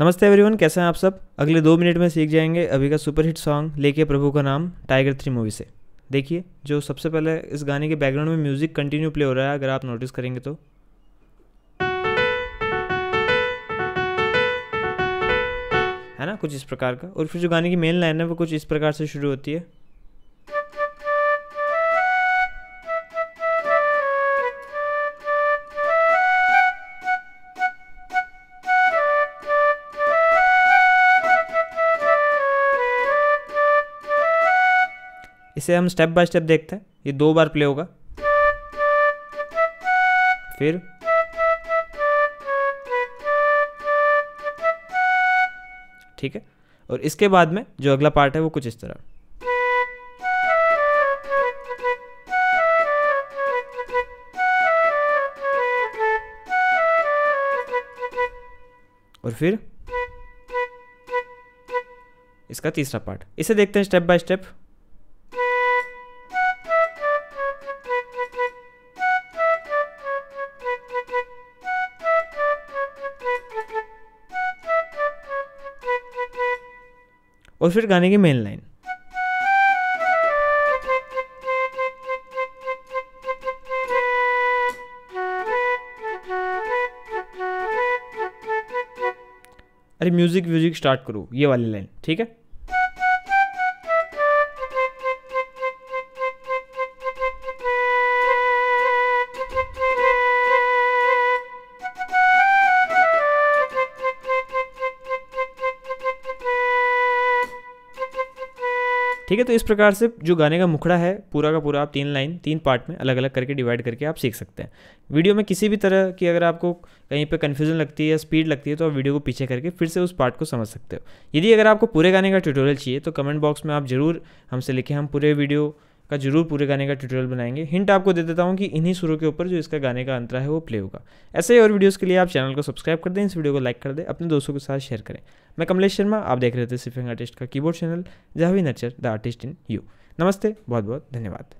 नमस्ते एवरीवन, कैसे हैं आप सब। अगले 2 मिनट में सीख जाएंगे अभी का सुपरहिट सॉन्ग लेके प्रभु का नाम, टाइगर 3 मूवी से। देखिए जो सबसे पहले इस गाने के बैकग्राउंड में म्यूज़िक कंटिन्यू प्ले हो रहा है, अगर आप नोटिस करेंगे तो। है ना, कुछ इस प्रकार का। और फिर जो गाने की मेन लाइन है वो कुछ इस प्रकार से शुरू होती है। इसे हम स्टेप बाय स्टेप देखते हैं। ये 2 बार प्ले होगा, फिर ठीक है। और इसके बाद में जो अगला पार्ट है वो कुछ इस तरह। और फिर इसका तीसरा पार्ट, इसे देखते हैं स्टेप बाय स्टेप। और फिर गाने की मेन लाइन। अरे म्यूजिक स्टार्ट करो, ये वाली लाइन, ठीक है। ठीक है, तो इस प्रकार से जो गाने का मुखड़ा है पूरा का पूरा आप 3 लाइन 3 पार्ट में अलग अलग करके डिवाइड करके आप सीख सकते हैं। वीडियो में किसी भी तरह की अगर आपको कहीं पे कन्फ्यूजन लगती है या स्पीड लगती है तो आप वीडियो को पीछे करके फिर से उस पार्ट को समझ सकते हो। यदि अगर आपको पूरे गाने का ट्यूटोरियल चाहिए तो कमेंट बॉक्स में आप जरूर हमसे लिखें, हम पूरे वीडियो का जरूर पूरे गाने का ट्यूटोरियल बनाएंगे। हिंट आपको दे देता हूँ कि इन्हीं सुरों के ऊपर जो इसका गाने का अंतरा है वो प्ले होगा। ऐसे ही और वीडियोस के लिए आप चैनल को सब्सक्राइब कर दें, इस वीडियो को लाइक कर दें, अपने दोस्तों के साथ शेयर करें। मैं कमलेश शर्मा, आप देख रहे थे सिफ यंग आर्टिस्ट का कीबोर्ड चैनल, जहाँ भी nurture the artist in you. नमस्ते, बहुत बहुत धन्यवाद।